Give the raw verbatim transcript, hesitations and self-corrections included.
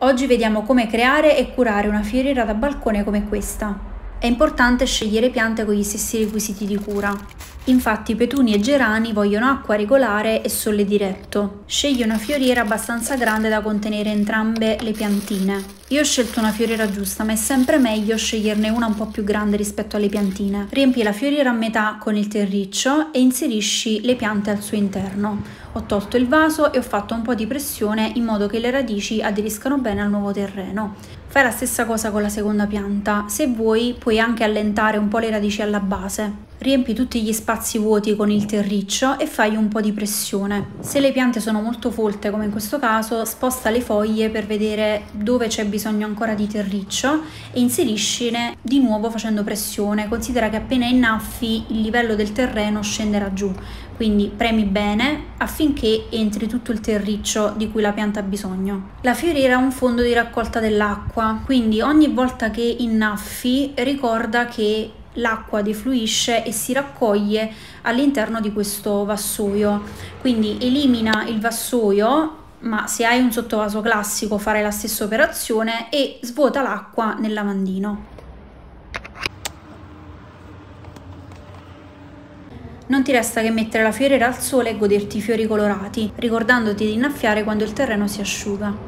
Oggi vediamo come creare e curare una fioriera da balcone come questa. È importante scegliere piante con gli stessi requisiti di cura. Infatti petuni e gerani vogliono acqua regolare e sole diretto. Scegli una fioriera abbastanza grande da contenere entrambe le piantine. Io ho scelto una fioriera giusta, ma è sempre meglio sceglierne una un po' più grande rispetto alle piantine. Riempi la fioriera a metà con il terriccio e inserisci le piante al suo interno. Ho tolto il vaso e ho fatto un po' di pressione in modo che le radici aderiscano bene al nuovo terreno. Fai la stessa cosa con la seconda pianta, se vuoi puoi anche allentare un po' le radici alla base. Riempi tutti gli spazi vuoti con il terriccio e fai un po' di pressione. Se le piante sono molto folte, come in questo caso, sposta le foglie per vedere dove c'è bisogno ancora di terriccio e inseriscine di nuovo facendo pressione. Considera che appena innaffi il livello del terreno scenderà giù, quindi premi bene affinché entri tutto il terriccio di cui la pianta ha bisogno. La fioriera ha un fondo di raccolta dell'acqua. Quindi ogni volta che innaffi ricorda che l'acqua defluisce e si raccoglie all'interno di questo vassoio, quindi elimina il vassoio, ma se hai un sottovaso classico farai la stessa operazione e svuota l'acqua nel lavandino. Non ti resta che mettere la fioriera al sole e goderti i fiori colorati, ricordandoti di innaffiare quando il terreno si asciuga.